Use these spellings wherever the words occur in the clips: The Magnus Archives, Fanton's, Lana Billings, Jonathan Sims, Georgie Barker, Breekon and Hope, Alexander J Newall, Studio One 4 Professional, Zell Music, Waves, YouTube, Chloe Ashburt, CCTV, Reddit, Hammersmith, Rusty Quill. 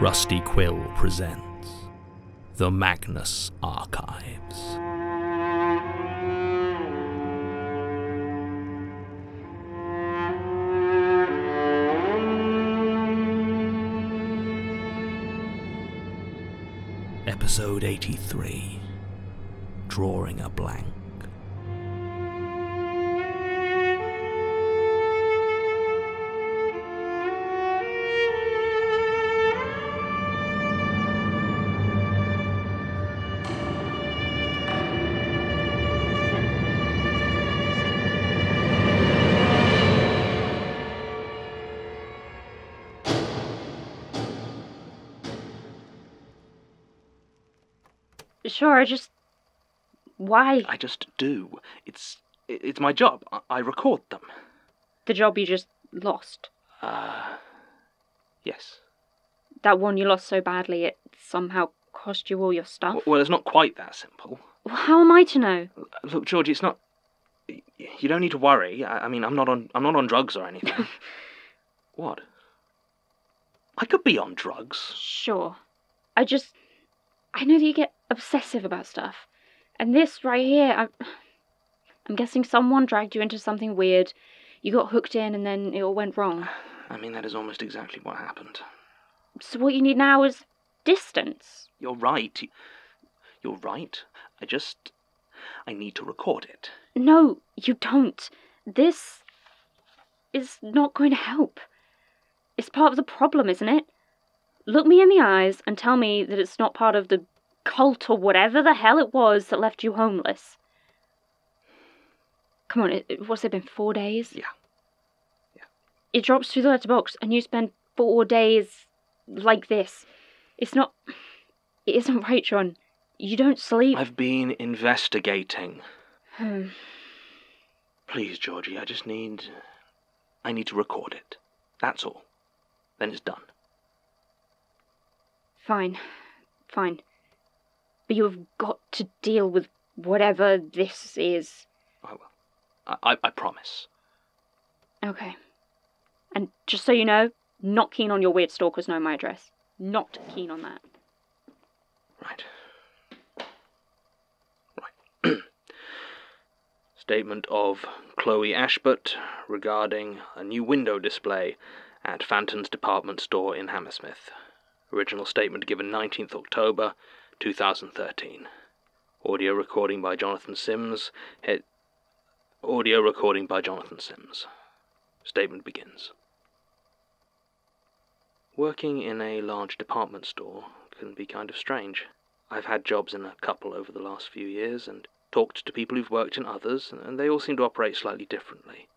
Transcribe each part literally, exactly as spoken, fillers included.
Rusty Quill presents The Magnus Archives. Episode eighty-three, Drawing a Blank. Sure, just... why? I just do. It's it's my job. I, I record them. The job you just lost? Uh, yes. That one you lost so badly it somehow cost you all your stuff? Well, well, it's not quite that simple. Well, how am I to know? Look, Georgie, it's not... You don't need to worry. I, I mean, I'm not on I'm not on drugs or anything. What? I could be on drugs. Sure. I just... I know that you get obsessive about stuff. And this right here, I'm, I'm guessing someone dragged you into something weird. You got hooked in and then it all went wrong. I mean, that is almost exactly what happened. So what you need now is distance. You're right. You're right. I just... I need to record it. No, you don't. This is not going to help. It's part of the problem, isn't it? Look me in the eyes and tell me that it's not part of the cult or whatever the hell it was that left you homeless. Come on, it, it, what's it been, four days? Yeah. Yeah. It drops through the letterbox and you spend four days like this. It's not... It isn't right, John. You don't sleep. I've been investigating. Hmm. Please, Georgie, I just need... I need to record it. That's all. Then it's done. Fine. Fine. But you have got to deal with whatever this is. I will. I, I, I promise. Okay. And just so you know, not keen on your weird stalkers knowing my address. Not keen on that. Right. Right. Statement of Chloe Ashburt regarding a new window display at Fanton's department store in Hammersmith. Original statement given nineteenth October two thousand thirteen. Audio recording by Jonathan Sims. He- Audio recording by Jonathan Sims. Statement begins. Working in a large department store can be kind of strange. I've had jobs in a couple over the last few years and talked to people who've worked in others, and they all seem to operate slightly differently.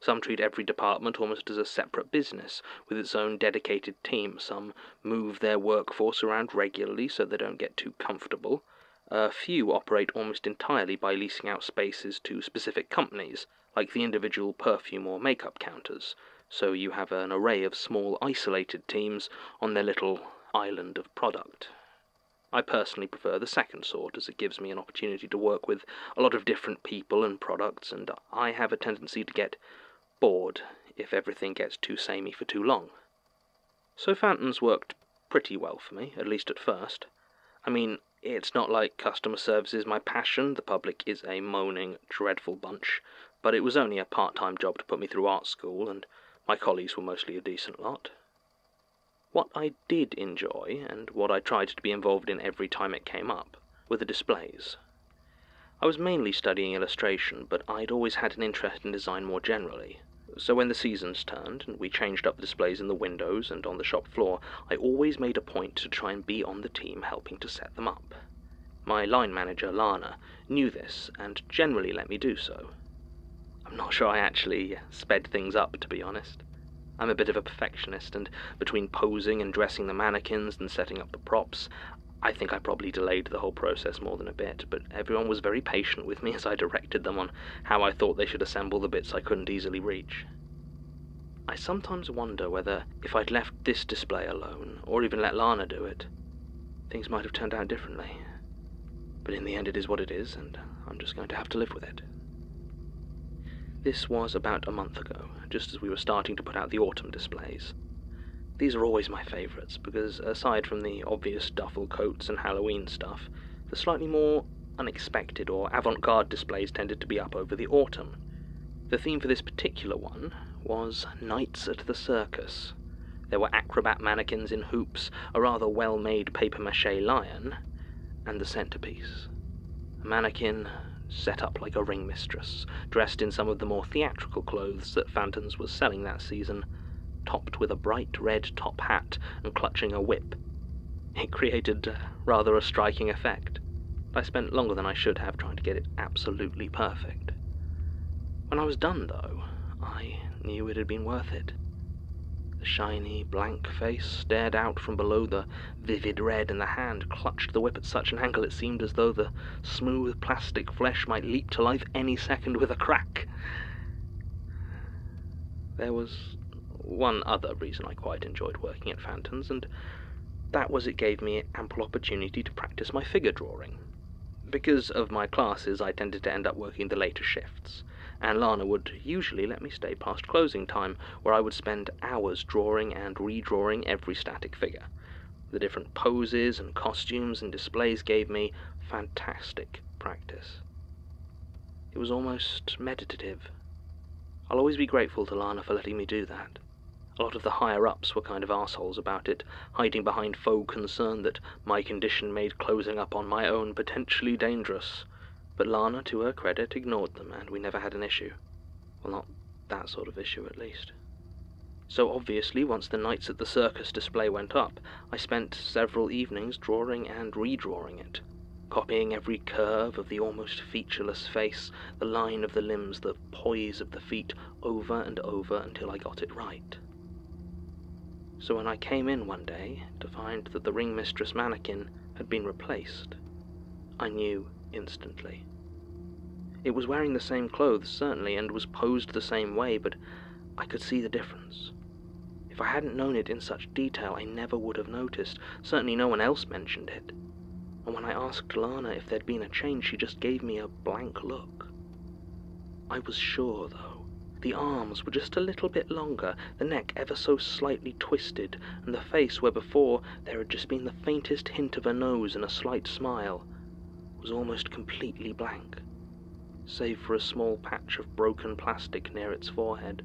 Some treat every department almost as a separate business, with its own dedicated team. Some move their workforce around regularly so they don't get too comfortable. A few operate almost entirely by leasing out spaces to specific companies, like the individual perfume or makeup counters, so you have an array of small isolated teams on their little island of product. I personally prefer the second sort, as it gives me an opportunity to work with a lot of different people and products, and I have a tendency to get bored if everything gets too samey for too long. So Fanton's worked pretty well for me, at least at first. I mean, it's not like customer service is my passion, the public is a moaning, dreadful bunch, but it was only a part-time job to put me through art school, and my colleagues were mostly a decent lot. What I did enjoy, and what I tried to be involved in every time it came up, were the displays. I was mainly studying illustration, but I'd always had an interest in design more generally. So when the seasons turned, and we changed up the displays in the windows and on the shop floor, I always made a point to try and be on the team helping to set them up. My line manager, Lana, knew this, and generally let me do so. I'm not sure I actually sped things up, to be honest. I'm a bit of a perfectionist, and between posing and dressing the mannequins and setting up the props, I think I probably delayed the whole process more than a bit, but everyone was very patient with me as I directed them on how I thought they should assemble the bits I couldn't easily reach. I sometimes wonder whether, if I'd left this display alone, or even let Lana do it, things might have turned out differently. But in the end it is what it is, and I'm just going to have to live with it. This was about a month ago, just as we were starting to put out the autumn displays. These are always my favourites, because aside from the obvious duffel coats and Halloween stuff, the slightly more unexpected or avant-garde displays tended to be up over the autumn. The theme for this particular one was Nights at the Circus. There were acrobat mannequins in hoops, a rather well-made papier-mâché lion, and the centrepiece. A mannequin set up like a ring mistress, dressed in some of the more theatrical clothes that Fanton's was selling that season, topped with a bright red top hat and clutching a whip. It created rather a striking effect. I spent longer than I should have trying to get it absolutely perfect. When I was done, though, I knew it had been worth it. The shiny, blank face stared out from below the vivid red, and the hand clutched the whip at such an angle it seemed as though the smooth plastic flesh might leap to life any second with a crack. There was one other reason I quite enjoyed working at Fanton's, and that was it gave me ample opportunity to practice my figure drawing. Because of my classes, I tended to end up working the later shifts, and Lana would usually let me stay past closing time, where I would spend hours drawing and redrawing every static figure. The different poses and costumes and displays gave me fantastic practice. It was almost meditative. I'll always be grateful to Lana for letting me do that. A lot of the higher-ups were kind of assholes about it, hiding behind faux concern that my condition made closing up on my own potentially dangerous. But Lana, to her credit, ignored them, and we never had an issue. Well, not that sort of issue, at least. So obviously, once the Nights at the Circus display went up, I spent several evenings drawing and redrawing it, copying every curve of the almost featureless face, the line of the limbs, the poise of the feet, over and over until I got it right. So when I came in one day to find that the ring mistress mannequin had been replaced, I knew instantly. It was wearing the same clothes, certainly, and was posed the same way, but I could see the difference. If I hadn't known it in such detail, I never would have noticed. Certainly no one else mentioned it. And when I asked Lana if there'd been a change, she just gave me a blank look. I was sure, though. The arms were just a little bit longer, the neck ever so slightly twisted, and the face, where before there had just been the faintest hint of a nose and a slight smile, was almost completely blank, save for a small patch of broken plastic near its forehead.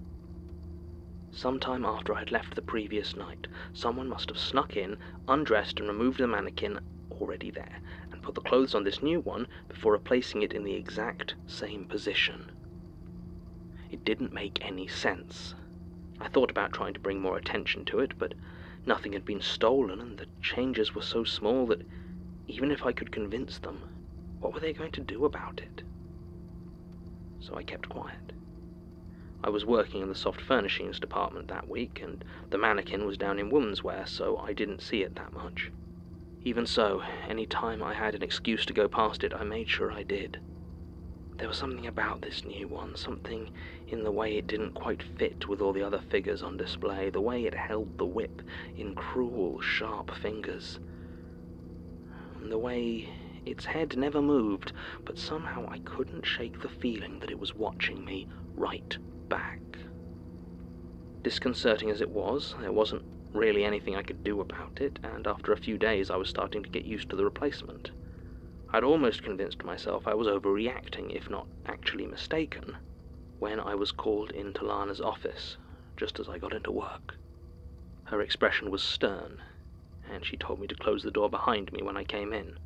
Sometime after I had left the previous night, someone must have snuck in, undressed and removed the mannequin already there, and put the clothes on this new one before replacing it in the exact same position. It didn't make any sense. I thought about trying to bring more attention to it, but nothing had been stolen, and the changes were so small that even if I could convince them, what were they going to do about it? So I kept quiet. I was working in the soft furnishings department that week, and the mannequin was down in women's wear, so I didn't see it that much. Even so, any time I had an excuse to go past it, I made sure I did. There was something about this new one, something in the way it didn't quite fit with all the other figures on display, the way it held the whip in cruel, sharp fingers, and the way its head never moved, but somehow I couldn't shake the feeling that it was watching me right back. Disconcerting as it was, there wasn't really anything I could do about it, and after a few days I was starting to get used to the replacement. I'd almost convinced myself I was overreacting, if not actually mistaken, when I was called into Lana's office, just as I got into work. Her expression was stern, and she told me to close the door behind me when I came in.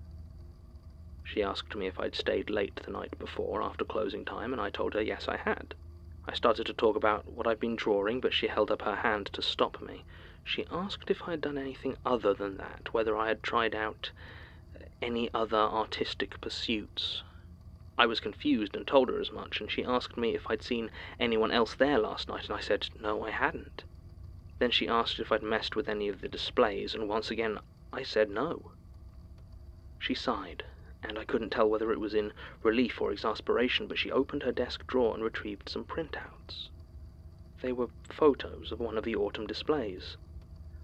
She asked me if I'd stayed late the night before, after closing time, and I told her yes, I had. I started to talk about what I'd been drawing, but she held up her hand to stop me. She asked if I'd done anything other than that, whether I had tried out any other artistic pursuits. I was confused and told her as much, and she asked me if I'd seen anyone else there last night, and I said, no, I hadn't. Then she asked if I'd messed with any of the displays, and once again I said no. She sighed, and I couldn't tell whether it was in relief or exasperation, but she opened her desk drawer and retrieved some printouts. They were photos of one of the autumn displays.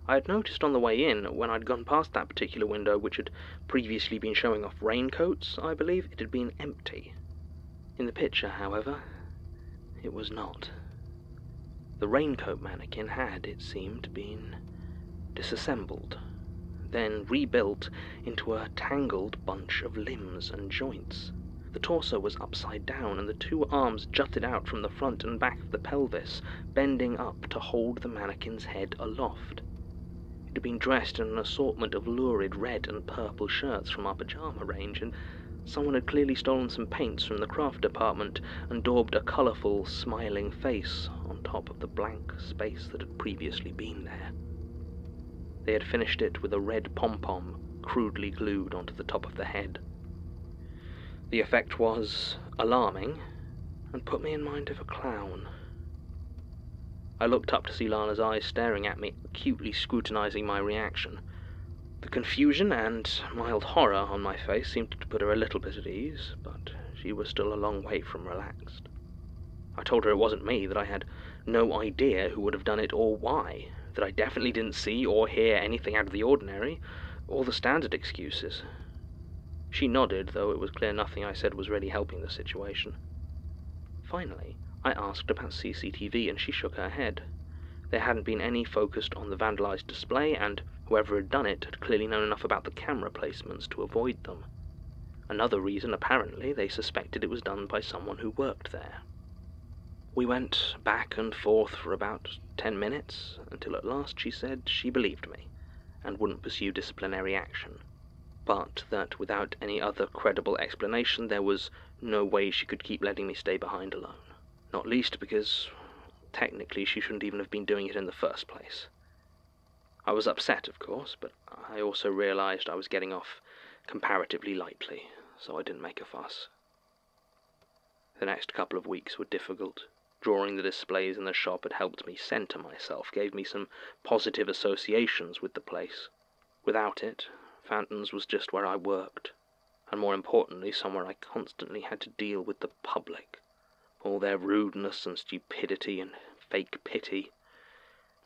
I had noticed on the way in, when I'd gone past that particular window, which had previously been showing off raincoats, I believe, it had been empty. In the picture, however, it was not. The raincoat mannequin had, it seemed, been disassembled, then rebuilt into a tangled bunch of limbs and joints. The torso was upside down, and the two arms jutted out from the front and back of the pelvis, bending up to hold the mannequin's head aloft. It had been dressed in an assortment of lurid red and purple shirts from our pyjama range, and someone had clearly stolen some paints from the craft department and daubed a colourful, smiling face on top of the blank space that had previously been there. They had finished it with a red pom-pom crudely glued onto the top of the head. The effect was alarming, and put me in mind of a clown. I looked up to see Lana's eyes staring at me, acutely scrutinizing my reaction. The confusion and mild horror on my face seemed to put her a little bit at ease, but she was still a long way from relaxed. I told her it wasn't me, that I had no idea who would have done it or why, that I definitely didn't see or hear anything out of the ordinary, all the standard excuses. She nodded, though it was clear nothing I said was really helping the situation. Finally, I asked about C C T V, and she shook her head. There hadn't been any focused on the vandalized display, and whoever had done it had clearly known enough about the camera placements to avoid them. Another reason, apparently, they suspected it was done by someone who worked there. We went back and forth for about ten minutes, until at last she said she believed me, and wouldn't pursue disciplinary action, but that without any other credible explanation there was no way she could keep letting me stay behind alone. Not least because, technically, she shouldn't even have been doing it in the first place. I was upset, of course, but I also realized I was getting off comparatively lightly, so I didn't make a fuss. The next couple of weeks were difficult. Drawing the displays in the shop had helped me center myself, gave me some positive associations with the place. Without it, Fanton's was just where I worked, and more importantly, somewhere I constantly had to deal with the public, all their rudeness and stupidity and fake pity.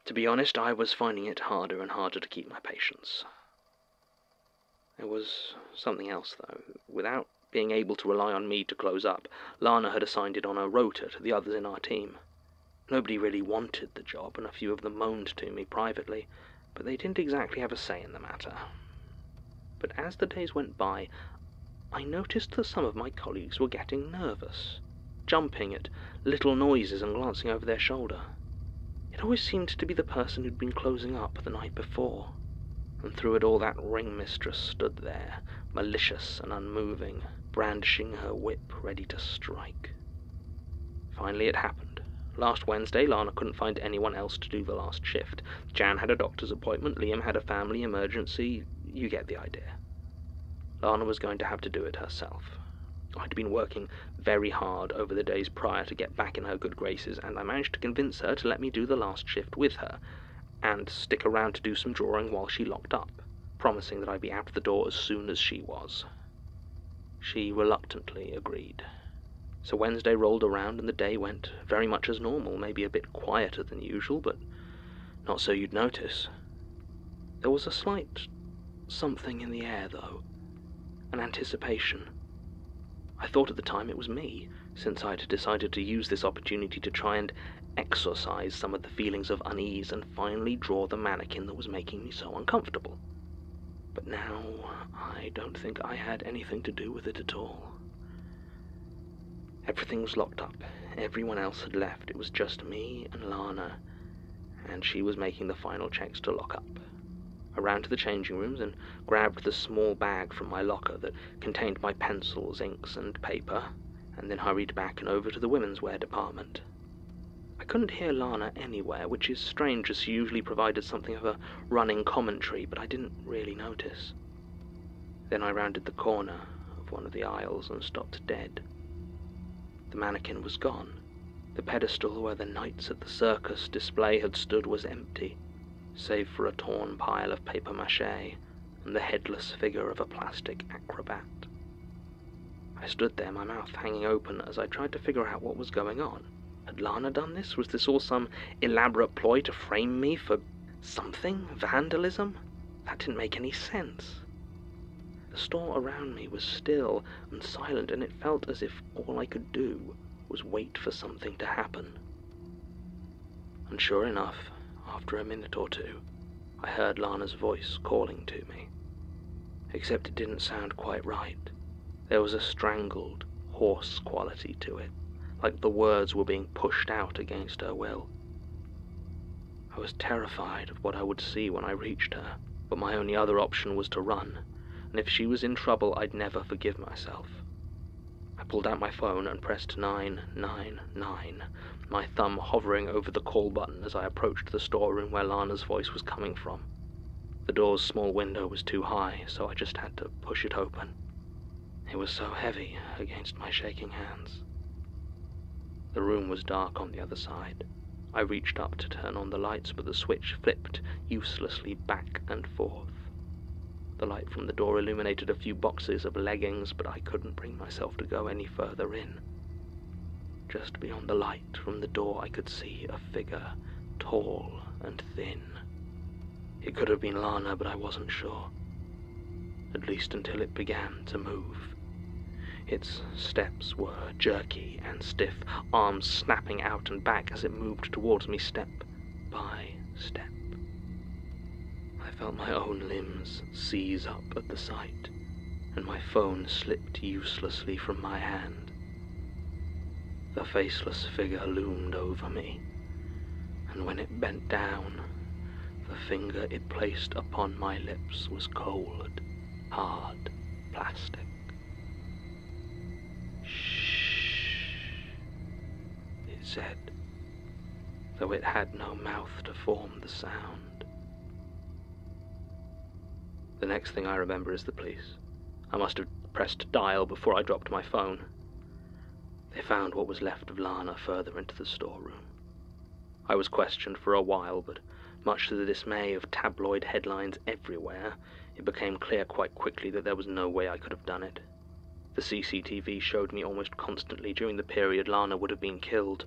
To be honest, I was finding it harder and harder to keep my patience. There was something else, though. Without being able to rely on me to close up, Lana had assigned it on her rota to the others in our team. Nobody really wanted the job, and a few of them moaned to me privately, but they didn't exactly have a say in the matter. But as the days went by, I noticed that some of my colleagues were getting nervous, jumping at little noises and glancing over their shoulder. It always seemed to be the person who'd been closing up the night before, and through it all that ring mistress stood there, malicious and unmoving, brandishing her whip, ready to strike. Finally it happened. Last Wednesday, Lana couldn't find anyone else to do the last shift. Jan had a doctor's appointment, Liam had a family emergency. You get the idea. Lana was going to have to do it herself. I'd been working very hard over the days prior to get back in her good graces, and I managed to convince her to let me do the last shift with her, and stick around to do some drawing while she locked up, promising that I'd be out the door as soon as she was. She reluctantly agreed. So Wednesday rolled around, and the day went very much as normal, maybe a bit quieter than usual, but not so you'd notice. There was a slight something in the air, though. An anticipation. I thought at the time it was me, since I'd decided to use this opportunity to try and exorcise some of the feelings of unease and finally draw the mannequin that was making me so uncomfortable. But now, I don't think I had anything to do with it at all. Everything was locked up. Everyone else had left. It was just me and Lana, and she was making the final checks to lock up. Around to the changing rooms and grabbed the small bag from my locker that contained my pencils, inks, and paper, and then hurried back and over to the women's wear department. I couldn't hear Lana anywhere, which is strange as she usually provided something of a running commentary, but I didn't really notice. Then I rounded the corner of one of the aisles and stopped dead. The mannequin was gone. The pedestal where the Knights at the Circus display had stood was empty, save for a torn pile of papier-mâché and the headless figure of a plastic acrobat. I stood there, my mouth hanging open, as I tried to figure out what was going on. Had Lana done this? Was this all some elaborate ploy to frame me for something? Vandalism? That didn't make any sense. The store around me was still and silent, and it felt as if all I could do was wait for something to happen. And sure enough, after a minute or two, I heard Lana's voice calling to me, except it didn't sound quite right. There was a strangled, hoarse quality to it, like the words were being pushed out against her will. I was terrified of what I would see when I reached her, but my only other option was to run, and if she was in trouble, I'd never forgive myself. I pulled out my phone and pressed nine nine nine, my thumb hovering over the call button as I approached the storeroom where Lana's voice was coming from. The door's small window was too high, so I just had to push it open. It was so heavy against my shaking hands. The room was dark on the other side. I reached up to turn on the lights, but the switch flipped uselessly back and forth. The light from the door illuminated a few boxes of leggings, but I couldn't bring myself to go any further in. Just beyond the light from the door, I could see a figure, tall and thin. It could have been Lana, but I wasn't sure, at least until it began to move. Its steps were jerky and stiff, arms snapping out and back as it moved towards me step by step. I felt my own limbs seize up at the sight, and my phone slipped uselessly from my hand. The faceless figure loomed over me, and when it bent down, the finger it placed upon my lips was cold, hard plastic. Said, though it had no mouth to form the sound. The next thing I remember is the police. I must have pressed dial before I dropped my phone. They found what was left of Lana further into the storeroom. I was questioned for a while, but much to the dismay of tabloid headlines everywhere, it became clear quite quickly that there was no way I could have done it. The C C T V showed me almost constantly during the period Lana would have been killed,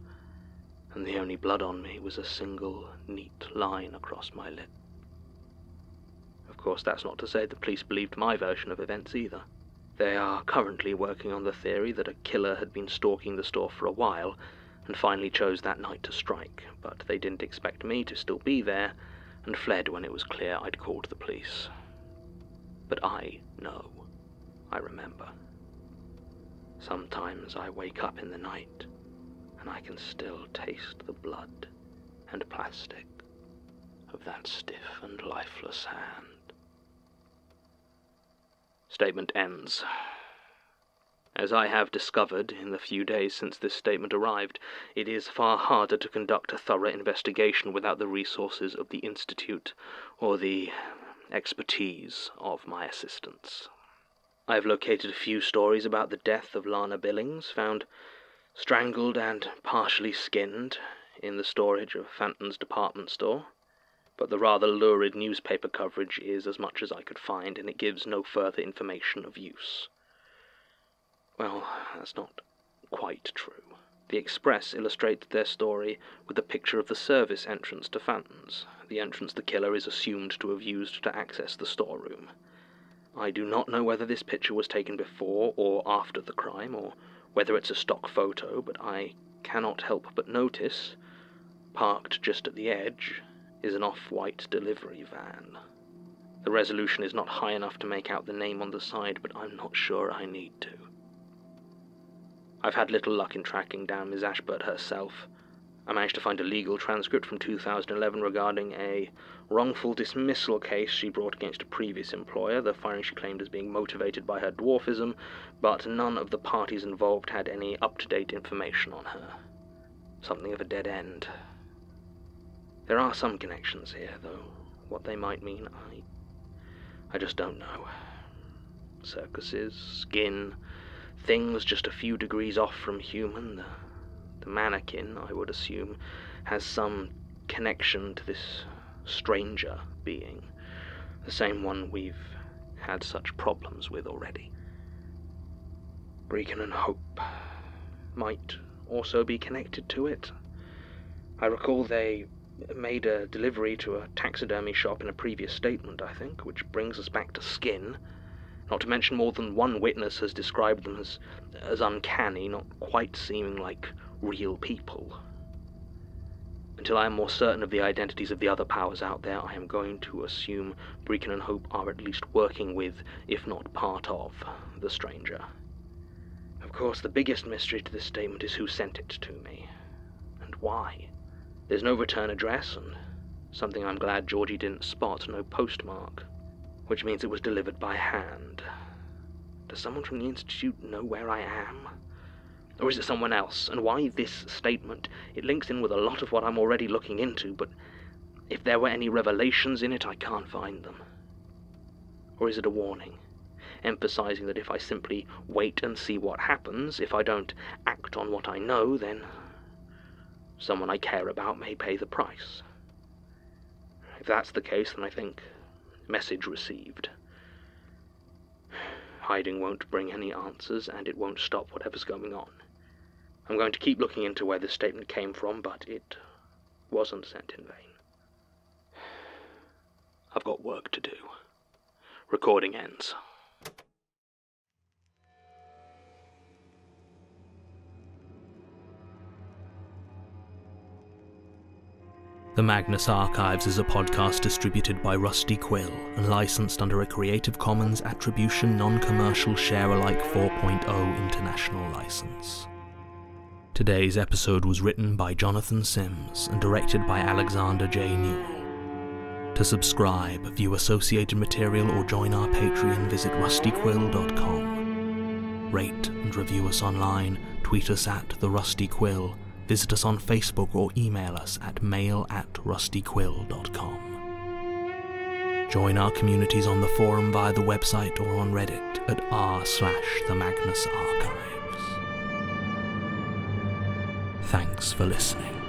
and the only blood on me was a single, neat line across my lip. Of course, that's not to say the police believed my version of events either. They are currently working on the theory that a killer had been stalking the store for a while, and finally chose that night to strike, but they didn't expect me to still be there, and fled when it was clear I'd called the police. But I know. I remember. Sometimes I wake up in the night, and I can still taste the blood and plastic of that stiff and lifeless hand. Statement ends. As I have discovered in the few days since this statement arrived, it is far harder to conduct a thorough investigation without the resources of the Institute or the expertise of my assistants. I have located a few stories about the death of Lana Billings, found strangled and partially skinned in the storage of Fanton's department store, but the rather lurid newspaper coverage is as much as I could find, and it gives no further information of use. Well, that's not quite true. The Express illustrates their story with a picture of the service entrance to Fanton's, the entrance the killer is assumed to have used to access the storeroom. I do not know whether this picture was taken before or after the crime, or whether it's a stock photo, but I cannot help but notice, parked just at the edge, is an off-white delivery van. The resolution is not high enough to make out the name on the side, but I'm not sure I need to. I've had little luck in tracking down Miz Ashburt herself. I managed to find a legal transcript from two thousand eleven regarding a wrongful dismissal case she brought against a previous employer, the firing she claimed as being motivated by her dwarfism, but none of the parties involved had any up-to-date information on her. Something of a dead end. There are some connections here, though. What they might mean, I... I just don't know. Circuses, skin, things just a few degrees off from human, the... The mannequin, I would assume, has some connection to this stranger being, the same one we've had such problems with already. Breekon and Hope might also be connected to it. I recall they made a delivery to a taxidermy shop in a previous statement, I think, which brings us back to skin. Not to mention more than one witness has described them as, as uncanny, not quite seeming like real people. Until I am more certain of the identities of the other powers out there, I am going to assume Breekon and Hope are at least working with, if not part of, the stranger. Of course, the biggest mystery to this statement is who sent it to me, and why. There's no return address, and something I'm glad Georgie didn't spot, no postmark, which means it was delivered by hand. Does someone from the Institute know where I am? Or is it someone else? And why this statement? It links in with a lot of what I'm already looking into, but if there were any revelations in it, I can't find them. Or is it a warning, emphasizing that if I simply wait and see what happens, if I don't act on what I know, then someone I care about may pay the price? If that's the case, then I think message received. Hiding won't bring any answers, and it won't stop whatever's going on. I'm going to keep looking into where this statement came from, but it wasn't sent in vain. I've got work to do. Recording ends. The Magnus Archives is a podcast distributed by Rusty Quill and licensed under a Creative Commons Attribution Non-Commercial Share-alike four point oh International License. Today's episode was written by Jonathan Sims and directed by Alexander J Newall. To subscribe, view associated material or join our Patreon, visit rusty quill dot com. Rate and review us online, tweet us at The Rusty Quill, visit us on Facebook or email us at mail at rusty quill dot com. Join our communities on the forum via the website or on Reddit at r slash the Magnus Archives. Thanks for listening.